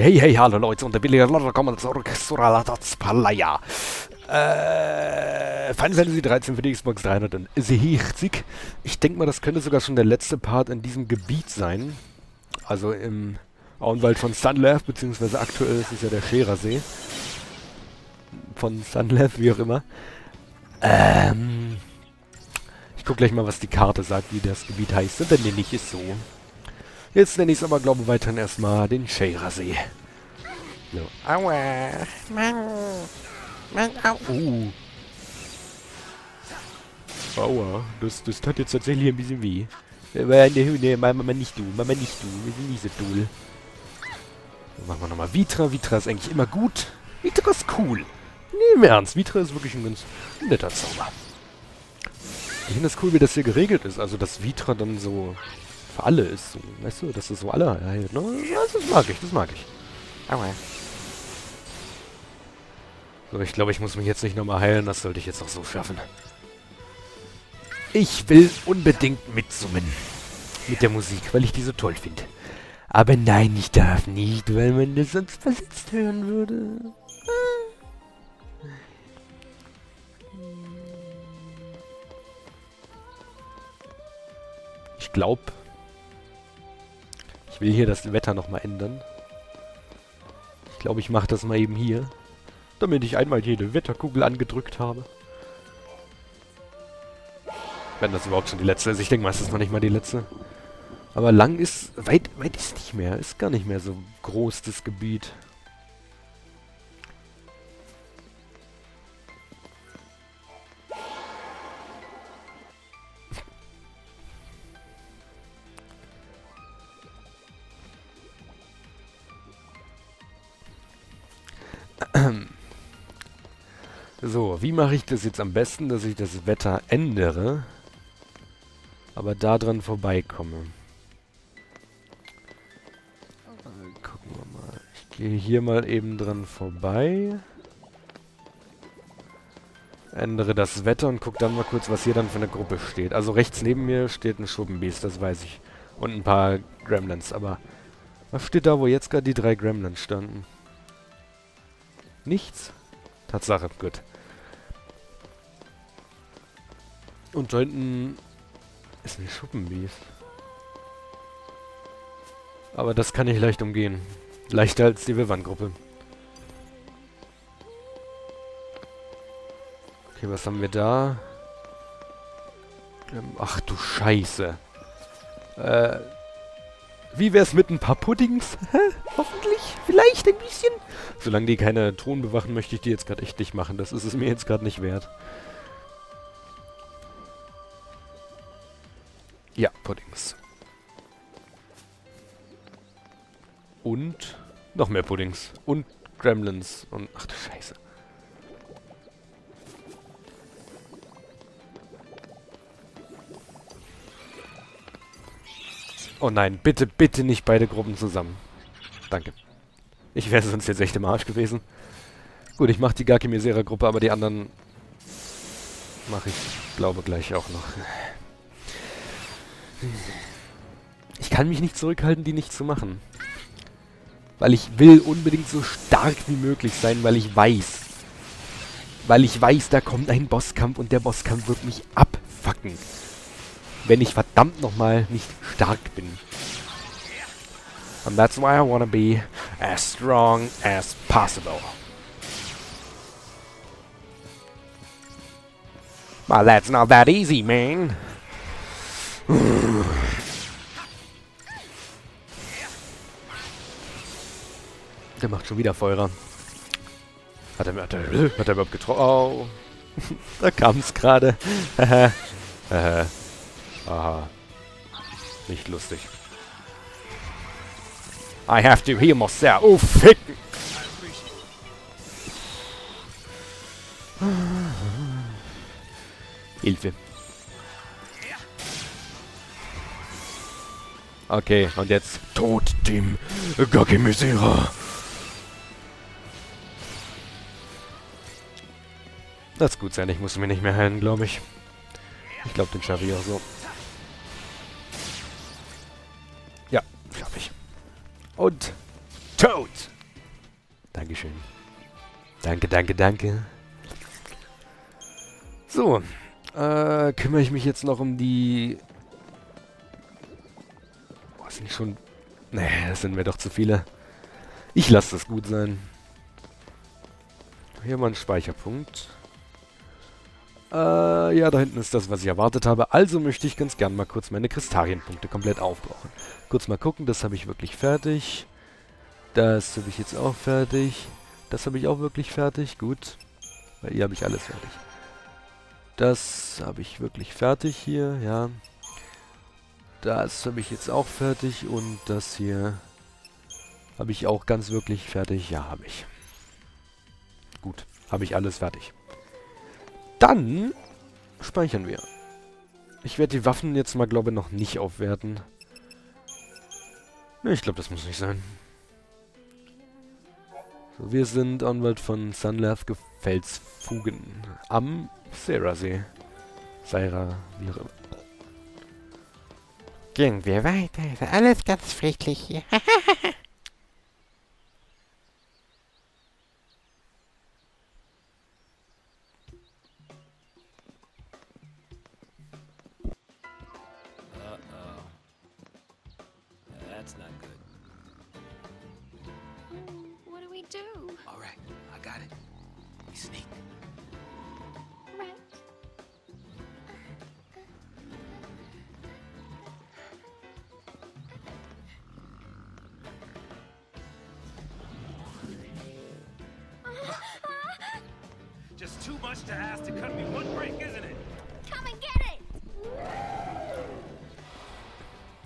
Hey, hallo Leute und willkommen zurück zu Palaya. Final Fantasy XIII für die Xbox 360. Ich denke mal, das könnte sogar schon der letzte Part in diesem Gebiet sein. Also im Auenwald von Sunleth, beziehungsweise aktuell ist es ja der Sheryl-See. Von Sunleth, wie auch immer. Ich gucke gleich mal, was die Karte sagt, wie das Gebiet heißt. Und dann nenne ich es so. Jetzt nenne ich es aber, glaube ich, weiterhin erstmal den Sheryl-See. So. Aua! Mann, au! Aua, das tat jetzt tatsächlich ein bisschen weh. Nee, Mama, nicht du. Wir sind nicht so dull. Dann machen wir nochmal Vitra. Vitra ist eigentlich immer gut. Vitra ist cool. Nee, im Ernst. Vitra ist wirklich ein ganz netter Zauber. Ich finde das cool, wie das hier geregelt ist. Also, dass Vitra dann so... alle ist so, weißt du, dass das so alle heilt, ne? Das mag ich. Okay. So, ich glaube, ich muss mich jetzt nicht nochmal heilen, das sollte ich jetzt auch so schaffen. Ich will unbedingt mitsummen mit der Musik, weil ich die so toll finde. Aber nein, ich darf nicht, weil man das sonst versetzt hören würde. Ich glaube... Ich will hier das Wetter nochmal ändern. Ich glaube, ich mache das mal eben hier. Damit ich einmal jede Wetterkugel angedrückt habe. Wenn das überhaupt schon die letzte ist. Ich denke mal, es ist noch nicht mal die letzte. Aber lang ist... Weit ist nicht mehr. Ist gar nicht mehr so groß, das Gebiet. So, wie mache ich das jetzt am besten, dass ich das Wetter ändere, aber da dran vorbeikomme? Gucken wir mal. Ich gehe hier mal eben dran vorbei. Ändere das Wetter und gucke dann mal kurz, was hier dann für eine Gruppe steht. Also rechts neben mir steht ein Schuppenbiest, das weiß ich. Und ein paar Gremlins, aber... Was steht da, wo jetzt gerade die 3 Gremlins standen? Nichts? Tatsache, gut. Und da hinten ist ein Schuppenbiest. Aber das kann ich leicht umgehen. Leichter als die Wildwandgruppe. Okay, was haben wir da? Ach du Scheiße. Wie wär's mit ein paar Puddings? Hoffentlich? Vielleicht ein bisschen? Solange die keine Thron bewachen, möchte ich die jetzt gerade echt nicht machen. Das ist es mir jetzt gerade nicht wert. Ja, Puddings. Und noch mehr Puddings. Und Gremlins. Und ach du Scheiße. Oh nein, bitte, bitte nicht beide Gruppen zusammen. Danke. Ich wäre sonst jetzt echt im Arsch gewesen. Gut, ich mache die Gakimisera-Gruppe, aber die anderen mache ich, glaube gleich auch noch. Ich kann mich nicht zurückhalten, die nicht zu machen. Weil ich will unbedingt so stark wie möglich sein, weil ich weiß. Da kommt ein Bosskampf und der Bosskampf wird mich abfucken. Wenn ich verdammt nochmal nicht stark bin. And that's why I wanna be as strong as possible. Well, that's not that easy, man. Der macht schon wieder Feuer. Hat er überhaupt getroffen? Oh. Da kam es gerade. Aha. Nicht lustig. I have to heal myself. Oh, ficken! Hilfe. Okay, und jetzt Tod dem Gakimisera. Das gut sein, ich muss mir nicht mehr heilen, glaube ich. Ich glaube, den schaffe ich auch so. Und tot! Dankeschön. Danke, danke, danke. So. Kümmere ich mich jetzt noch um die... Boah, sind schon... Nee, das sind mir doch zu viele. Ich lasse das gut sein. Hier mal ein Speicherpunkt. Ja, da hinten ist das, was ich erwartet habe. Also möchte ich ganz gern mal kurz meine Crystarienpunkte komplett aufbrauchen. Kurz mal gucken, das habe ich wirklich fertig. Das habe ich jetzt auch fertig. Das habe ich auch wirklich fertig. Gut. Weil hier habe ich alles fertig. Das habe ich wirklich fertig hier, ja. Das habe ich jetzt auch fertig. Und das hier habe ich auch ganz wirklich fertig. Ja, habe ich. Gut, habe ich alles fertig. Dann speichern wir. Ich werde die Waffen jetzt mal, glaube ich, noch nicht aufwerten. Ne, ich glaube, das muss nicht sein. So, wir sind Anwalt von Sunleth Gefelsfugen am Xera-See. Xera, wie auch immer. Gehen wir weiter. Ist alles ganz friedlich hier.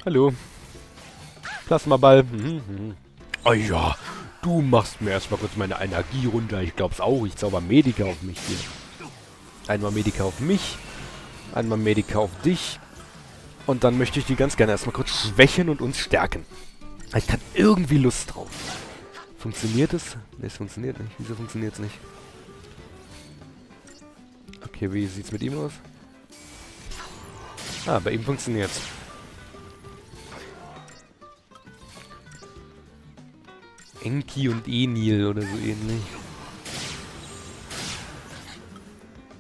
Hallo. Plasmaball. Oh ja, du machst mir erstmal kurz meine Energie runter. Ich glaub's auch. Ich zauber Medica auf mich hier. Einmal Medica auf mich. Einmal Medica auf dich. Und dann möchte ich die ganz gerne erstmal kurz schwächen und uns stärken. Ich hab irgendwie Lust drauf. Funktioniert es? Ne, es funktioniert nicht. Wieso funktioniert's nicht? Okay, wie sieht's mit ihm aus? Ah, bei ihm funktioniert's. Enki und Enlil oder so ähnlich.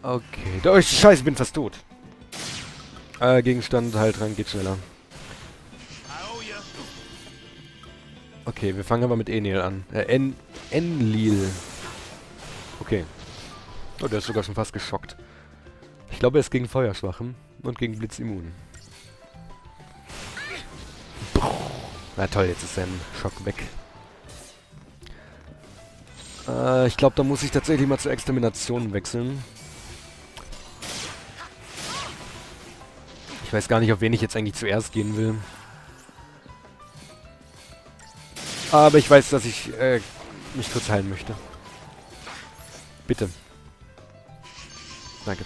Okay. Oh, scheiße, ich bin fast tot. Gegenstand, halt rein, geht schneller. Okay, wir fangen aber mit Enlil an. Enlil. Okay. Oh, der ist sogar schon fast geschockt. Ich glaube, er ist gegen Feuer schwach und gegen Blitz immun. Na toll, jetzt ist sein Schock weg. Ich glaube, da muss ich tatsächlich mal zur Extermination wechseln. Ich weiß gar nicht, auf wen ich jetzt eigentlich zuerst gehen will. Aber ich weiß, dass ich mich kurz heilen möchte. Bitte. Danke.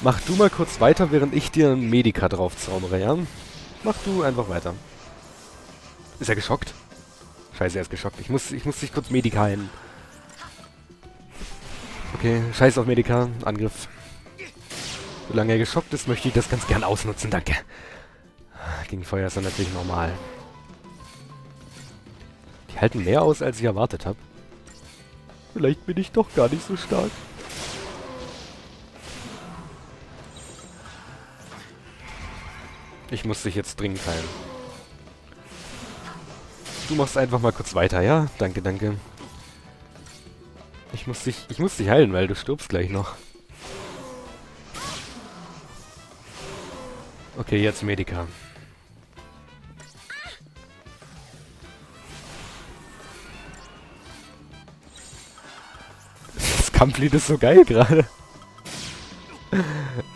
Mach du mal kurz weiter, während ich dir ein Medica drauf zaubere, ja? Mach du einfach weiter. Ist er geschockt? Scheiße, er ist geschockt. Ich muss dich kurz Medica heilen. Okay, scheiß auf Medica. Angriff. Solange er geschockt ist, möchte ich das ganz gern ausnutzen. Danke. Gegen Feuer ist er natürlich normal. Die halten mehr aus, als ich erwartet habe. Vielleicht bin ich doch gar nicht so stark. Ich muss dich jetzt dringend heilen. Du machst einfach mal kurz weiter, ja? Danke, danke. Ich muss dich heilen, weil du stirbst gleich noch. Okay, jetzt Medica. Das Kampflied ist so geil gerade.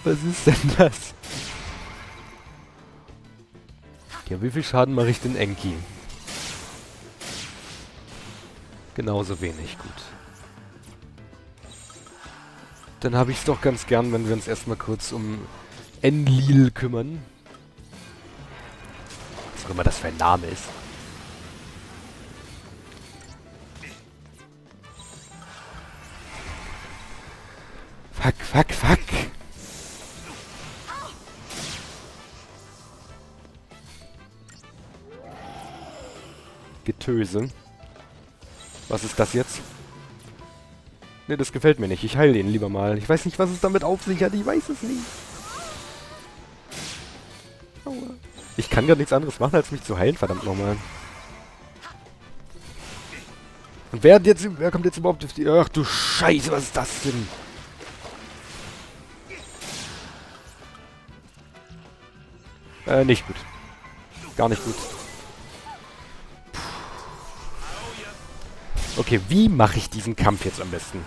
Was ist denn das? Ja, wie viel Schaden mache ich denn Enki? Genauso wenig, gut. Dann habe ich es doch ganz gern, wenn wir uns erstmal kurz um Enlil kümmern. Was auch immer das für ein Name ist. Fuck, fuck, fuck. Getöse. Was ist das jetzt? Ne, das gefällt mir nicht. Ich heile den lieber mal. Ich weiß nicht, was es damit auf sich hat. Ich weiß es nicht. Aua. Ich kann gar nichts anderes machen, als mich zu heilen, verdammt nochmal. Und wer kommt jetzt überhaupt auf die... Ach du Scheiße, was ist das denn? Nicht gut. Gar nicht gut. Puh. Okay, wie mache ich diesen Kampf jetzt am besten?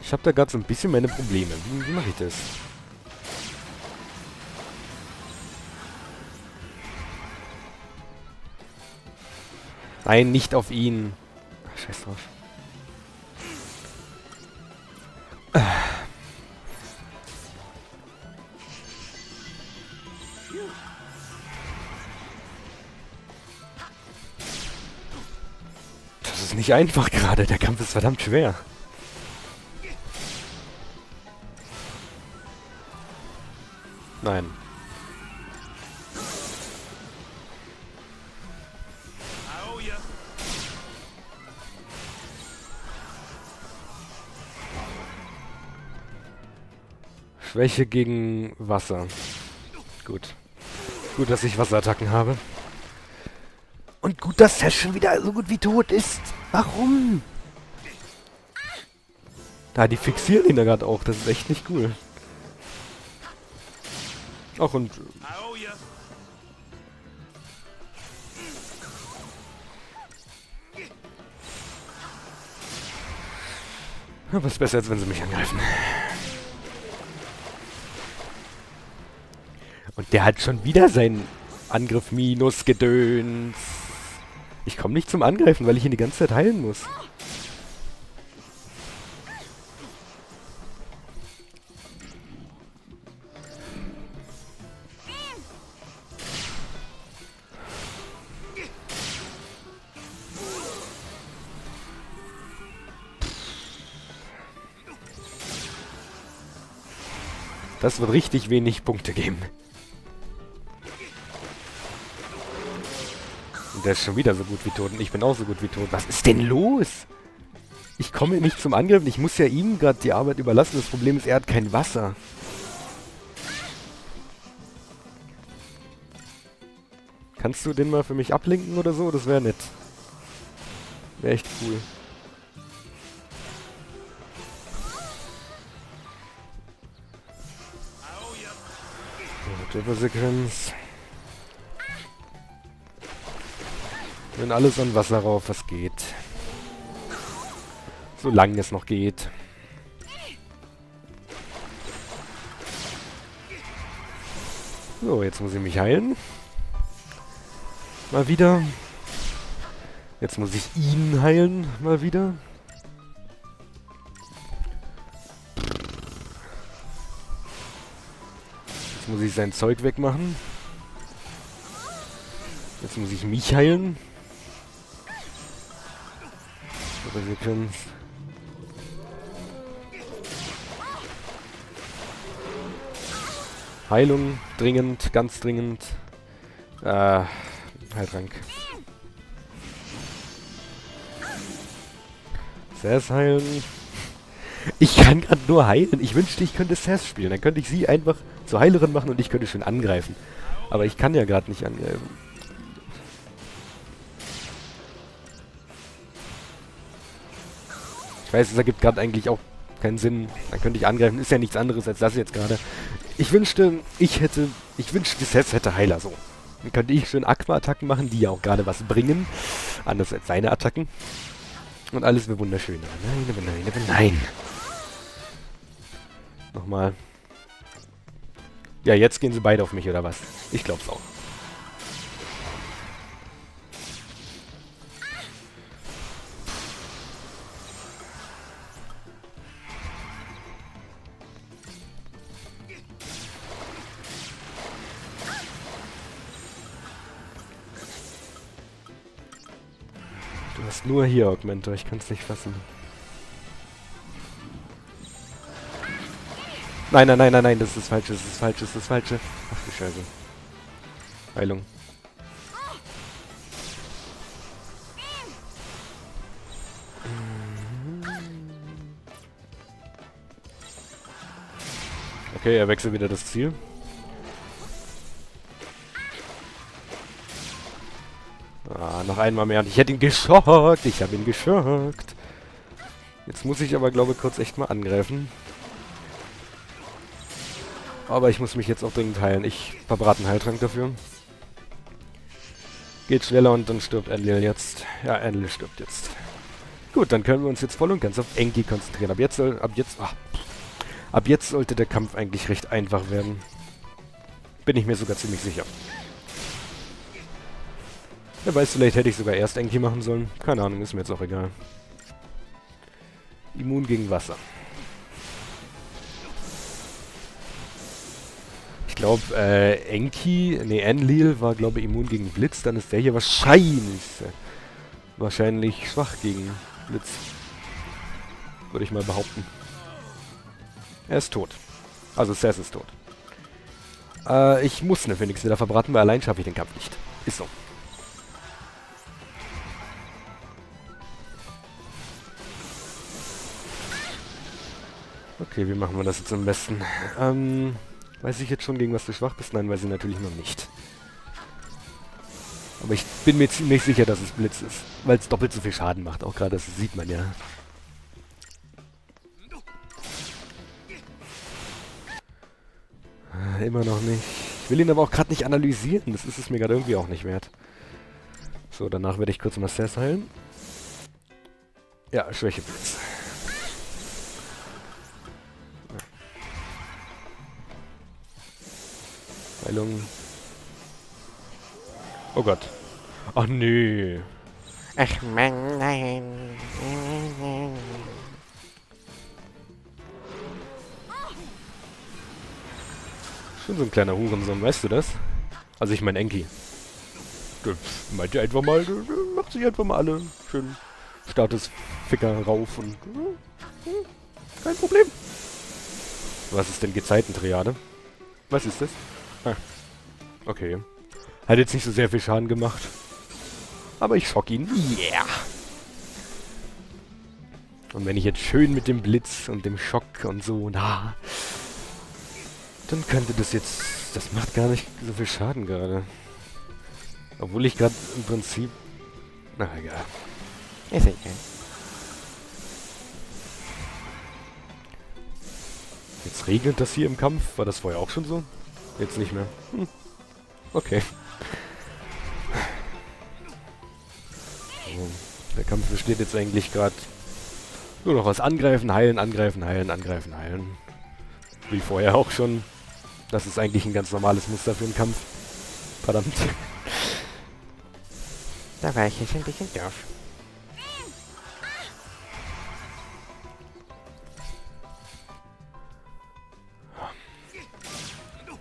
Ich habe da gerade so ein bisschen meine Probleme. Wie mache ich das? Nein, nicht auf ihn. Ach, scheiß drauf. Das ist nicht einfach gerade. Der Kampf ist verdammt schwer. Nein. Schwäche gegen Wasser. Gut. Gut, dass ich Wasserattacken habe. Und gut, dass Session wieder so gut wie tot ist. Warum? Da, die fixieren ihn da gerade auch. Das ist echt nicht cool. Ach, und... Aber es ist besser, als wenn sie mich angreifen. Und der hat schon wieder seinen Angriff minus Gedöns. Ich komme nicht zum Angreifen, weil ich ihn die ganze Zeit heilen muss. Das wird richtig wenig Punkte geben. Und der ist schon wieder so gut wie tot und ich bin auch so gut wie tot. Was ist denn los? Ich komme nicht zum Angriff. Ich muss ja ihm gerade die Arbeit überlassen. Das Problem ist, er hat kein Wasser. Kannst du den mal für mich ablenken oder so? Das wäre nett. Wäre echt cool. Sequenz. Wenn alles an Wasser rauf, was geht. Solange es noch geht. So, jetzt muss ich mich heilen. Mal wieder. Jetzt muss ich ihn heilen. Mal wieder. Jetzt muss ich sein Zeug wegmachen. Jetzt muss ich mich heilen. Aber wir können... Heilung, dringend, ganz dringend. Heiltrank. Sass heilen. Ich kann gerade nur heilen. Ich wünschte, ich könnte Sass spielen. Dann könnte ich sie einfach zur Heilerin machen und ich könnte schön angreifen. Aber ich kann ja gerade nicht angreifen. Ich weiß, es ergibt gerade eigentlich auch keinen Sinn. Dann könnte ich angreifen. Ist ja nichts anderes als das jetzt gerade. Ich wünschte, Sass hätte Heiler so. Dann könnte ich schön Aqua-Attacken machen, die ja auch gerade was bringen. Anders als seine Attacken. Und alles wäre wunderschön. Nein, aber nein, aber nein. Nochmal. Ja, jetzt gehen sie beide auf mich, oder was? Ich glaub's auch. Du hast nur hier Augmentor, ich kann's nicht fassen. Nein, das ist falsch, das ist falsch, das ist falsch. Ach du Scheiße. Heilung. Okay, er wechselt wieder das Ziel. Ah, noch einmal mehr. Ich hätte ihn geschockt. Ich habe ihn geschockt. Jetzt muss ich aber, glaube ich, kurz echt mal angreifen. Aber ich muss mich jetzt auch dringend heilen. Ich verbrate einen Heiltrank dafür. Geht schneller und dann stirbt Enlil jetzt. Ja, Enlil stirbt jetzt. Gut, dann können wir uns jetzt voll und ganz auf Enki konzentrieren. Ab jetzt sollte der Kampf eigentlich recht einfach werden. Bin ich mir sogar ziemlich sicher. Wer weiß, vielleicht hätte ich sogar erst Enki machen sollen. Keine Ahnung, ist mir jetzt auch egal. Immun gegen Wasser. Ich glaube, Enlil war, glaube ich, immun gegen Blitz. Dann ist der hier wahrscheinlich schwach gegen Blitz. Würde ich mal behaupten. Er ist tot. Also Sass ist tot. Ich muss eine Phoenix wieder verbraten, weil allein schaffe ich den Kampf nicht. Ist so. Okay, wie machen wir das jetzt am besten? Weiß ich jetzt schon, gegen was du schwach bist? Nein, weiß ich natürlich noch nicht. Aber ich bin mir ziemlich sicher, dass es Blitz ist. Weil es doppelt so viel Schaden macht. Auch gerade, das sieht man ja. Immer noch nicht. Ich will ihn aber auch gerade nicht analysieren. Das ist es mir gerade irgendwie auch nicht wert. So, danach werde ich kurz mal Sass heilen. Ja, Schwäche Blitz. Heilung. Oh Gott. Ach nö. Ach man, nein. Schon so ein kleiner Hurensohn, weißt du das? Also ich meine Enki. Der meint ja einfach mal, macht sich einfach mal alle schön Statusficker rauf und... Kein Problem. Was ist denn Gezeitentriade? Was ist das? Ah, okay. Hat jetzt nicht so sehr viel Schaden gemacht. Aber ich schock ihn. Yeah! Und wenn ich jetzt schön mit dem Blitz und dem Schock und so, na... Dann könnte das jetzt... Das macht gar nicht so viel Schaden gerade. Obwohl ich gerade im Prinzip... Na egal. Ist egal. Jetzt regnet das hier im Kampf. War das vorher auch schon so? Jetzt nicht mehr. Hm. Okay. Der Kampf besteht jetzt eigentlich gerade nur noch aus Angreifen, Heilen, Angreifen, Heilen, Angreifen, Heilen. Wie vorher auch schon. Das ist eigentlich ein ganz normales Muster für einen Kampf. Verdammt. Da war ich jetzt ein bisschen doof.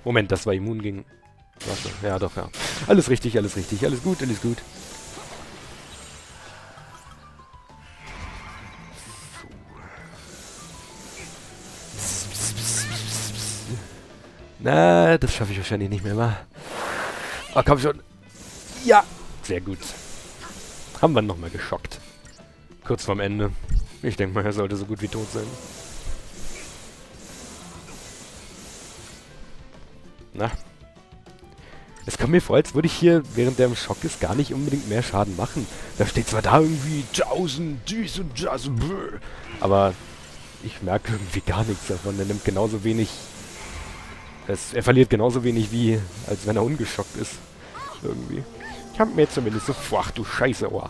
Moment, das war immun gegen Wasser. Ja, doch, ja. Alles richtig, alles richtig. Alles gut, alles gut. Na, das schaffe ich wahrscheinlich nicht mehr, wa? Ah, komm schon. Ja, sehr gut. Haben wir nochmal geschockt. Kurz vorm Ende. Ich denke mal, er sollte so gut wie tot sein. Na. Es kommt mir vor, als würde ich hier, während der im Schock ist, gar nicht unbedingt mehr Schaden machen. Da steht zwar da irgendwie 1000, dies und das, aber ich merke irgendwie gar nichts davon. Er nimmt genauso wenig... Er verliert genauso wenig, wie als wenn er ungeschockt ist. Irgendwie. Ich hab mir zumindest so... Ach du Scheiße, oah.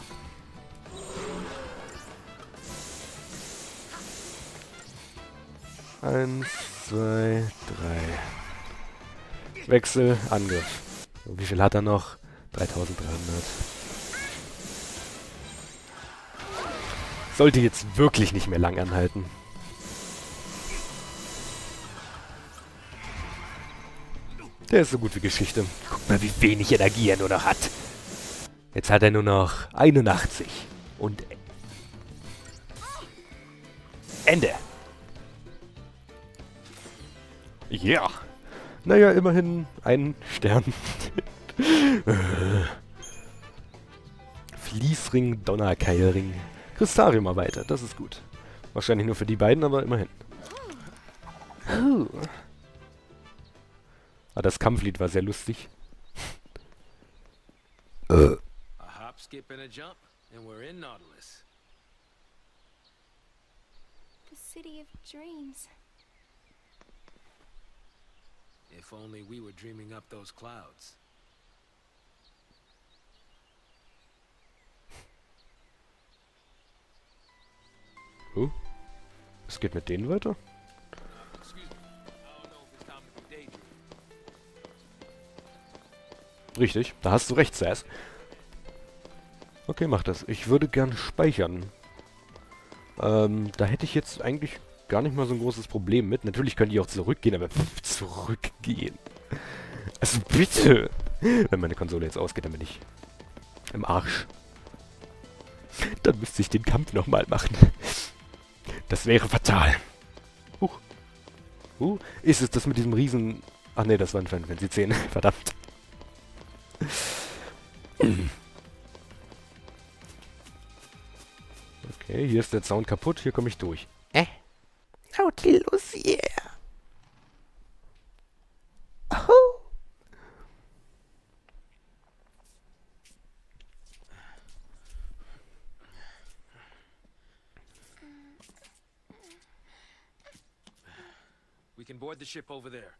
Eins, zwei, drei... Wechsel, Angriff. Wie viel hat er noch? 3300. Sollte jetzt wirklich nicht mehr lang anhalten. Der ist so gut wie Geschichte. Guck mal, wie wenig Energie er nur noch hat. Jetzt hat er nur noch 81. Und... Ende. Yeah. Naja, immerhin ein Stern. Fließring, Donnerkeilring. Crystarium erweitert, das ist gut. Wahrscheinlich nur für die beiden, aber immerhin. Oh. Ah, das Kampflied war sehr lustig. A hop, skip and a jump, and we're in Nautilus. The city of dreams. If only we were dreaming up those clouds. Oh, was geht mit denen weiter? Richtig, da hast du recht, Sass. Okay, mach das. Ich würde gern speichern. Da hätte ich jetzt eigentlich gar nicht mal so ein großes Problem mit. Natürlich können die auch zurückgehen, aber pff, zurückgehen. Also bitte! Wenn meine Konsole jetzt ausgeht, dann bin ich im Arsch. Dann müsste ich den Kampf nochmal machen. Das wäre fatal. Huch. Ist es das mit diesem riesen... Ach ne, das war ein Final Fantasy XIII. Verdammt. Okay, hier ist der Sound kaputt. Hier komme ich durch. Nautilus, yeah. Oh. We can board the ship over there.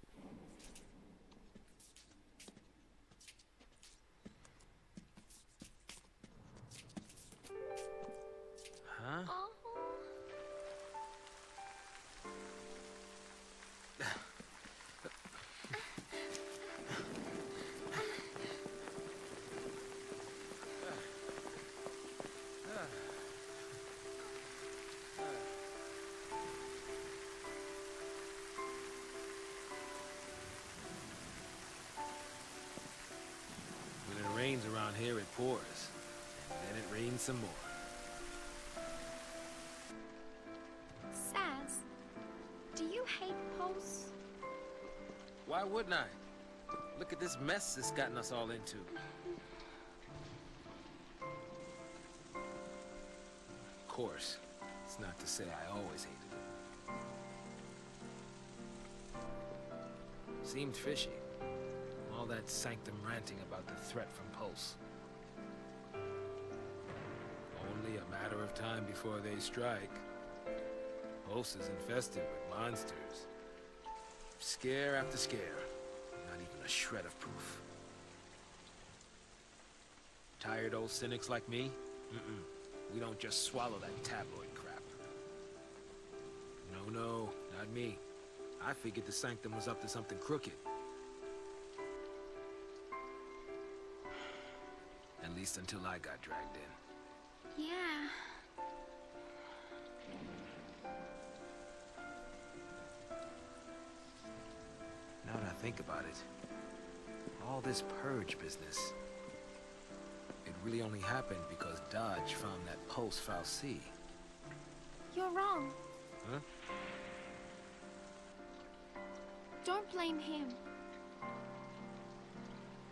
Around here it pours, and then it rains some more. Sass, do you hate posts? Why wouldn't I? Look at this mess it's gotten us all into. Of course, it's not to say I always hated it. Seemed fishy. All that sanctum ranting about the threat from Pulse. Only a matter of time before they strike. Pulse is infested with monsters. Scare after scare. Not even a shred of proof. Tired old cynics like me? We don't just swallow that tabloid crap. No, not me. I figured the sanctum was up to something crooked. At least until I got dragged in. Yeah. Now that I think about it, all this purge business, it really only happened because Dodge found that Pulse Falsi. You're wrong. Huh? Don't blame him.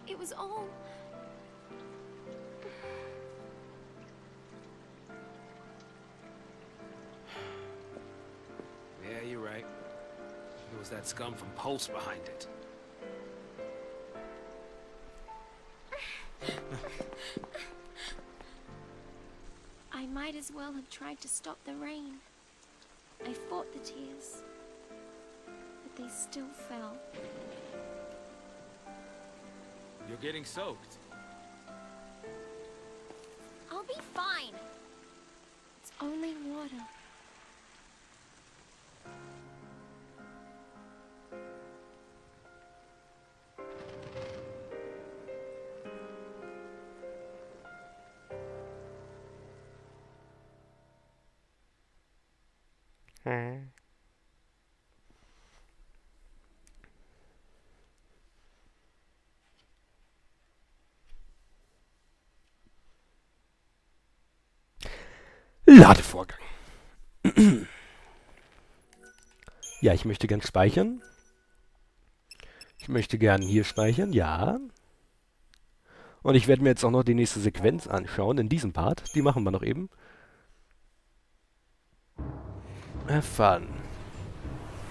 It was all... Yeah, you're right. It was that scum from Pulse behind it. I might as well have tried to stop the rain. I fought the tears, but they still fell. You're getting soaked. I'll be fine. It's only water. Ladevorgang. Ja, ich möchte gern speichern. Ich möchte gern hier speichern, ja. Und ich werde mir jetzt auch noch die nächste Sequenz anschauen, in diesem Part. Die machen wir noch eben. Erfahren.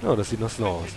Oh, das sieht noch so aus.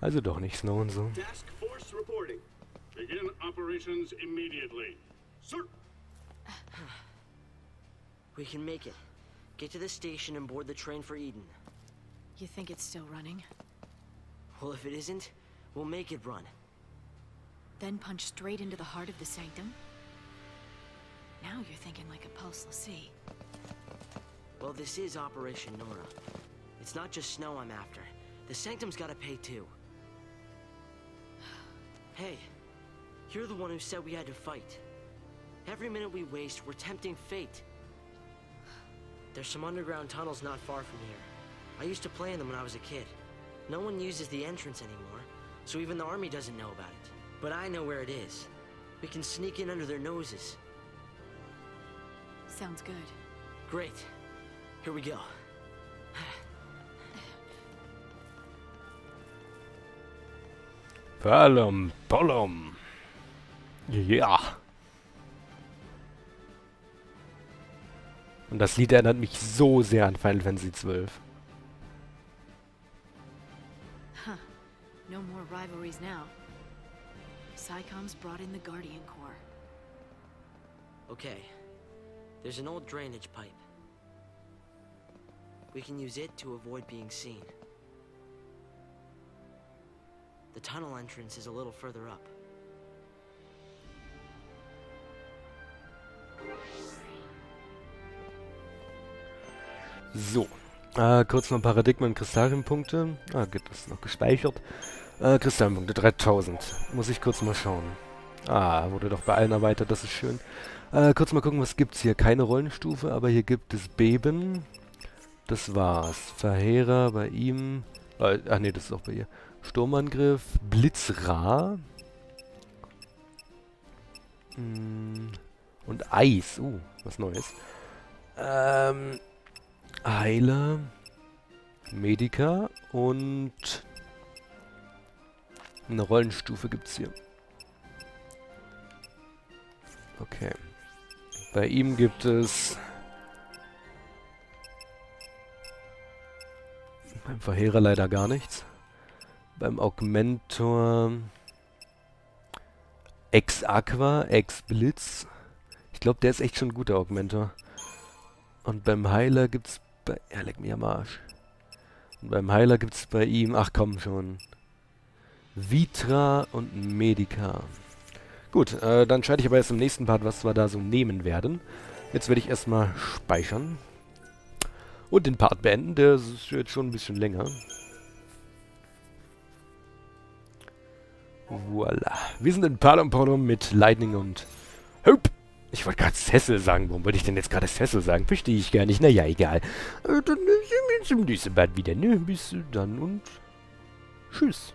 Also doch nicht Snow und so. Task Force reporting. Begin operations immediately. Sir. We can make it. Get to the station and board the train for Eden. You think it's still running? Well, if it isn't, we'll make it run. Then punch straight into the heart of the sanctum? Now you're thinking like a pulseless sea. Well, this is Operation Nora. It's not just Snow I'm after. The sanctum's gotta pay too. Hey, you're the one who said we had to fight. Every minute we waste, we're tempting fate. There's some underground tunnels not far from here. I used to play in them when I was a kid. No one uses the entrance anymore, so even the army doesn't know about it. But I know where it is. We can sneak in under their noses. Sounds good. Great. Here we go. Palom, Palom. Ja. Und das Lied erinnert mich so sehr an Final Fantasy XII. Huh. No more rivalries now. PSYCOM's brought in the Guardian Corps. Okay. There's an old drainage pipe. We can use it to avoid being seen. The tunnel entrance is a little further up. So, kurz noch ein Paradigmen Crystarium-Punkte. Ah, gibt es noch gespeichert. Crystarium-Punkte 3000. Muss ich kurz mal schauen. Ah, wurde doch bei allen erweitert, das ist schön. Kurz mal gucken, was gibt's hier? Keine Rollenstufe, aber hier gibt es Beben. Das war's. Verheerer bei ihm. Ach nee, das ist auch bei ihr. Sturmangriff, Blitzra und Eis. Was Neues. Heiler, Medica und eine Rollenstufe gibt's hier. Okay. Bei ihm gibt es beim Verheerer leider gar nichts. Beim Augmentor Ex-Aqua, Ex-Blitz. Ich glaube, der ist echt schon ein guter Augmentor. Und beim Heiler gibt's bei... Ja, leck mich am Arsch. Und beim Heiler gibt's bei ihm... Ach, komm schon. Vitra und Medica. Gut, dann entscheide ich aber erst im nächsten Part, was wir da so nehmen werden. Jetzt werde ich erstmal speichern. Und den Part beenden, der ist jetzt schon ein bisschen länger. Voila. Wir sind in Palom Palom mit Lightning und... Hope! Ich wollte gerade Cecil sagen. Warum wollte ich denn jetzt gerade Cecil sagen? Verstehe ich gar nicht. Naja, egal. Dann sehen wir uns im nächsten Part wieder, ne? Bis dann und... Tschüss.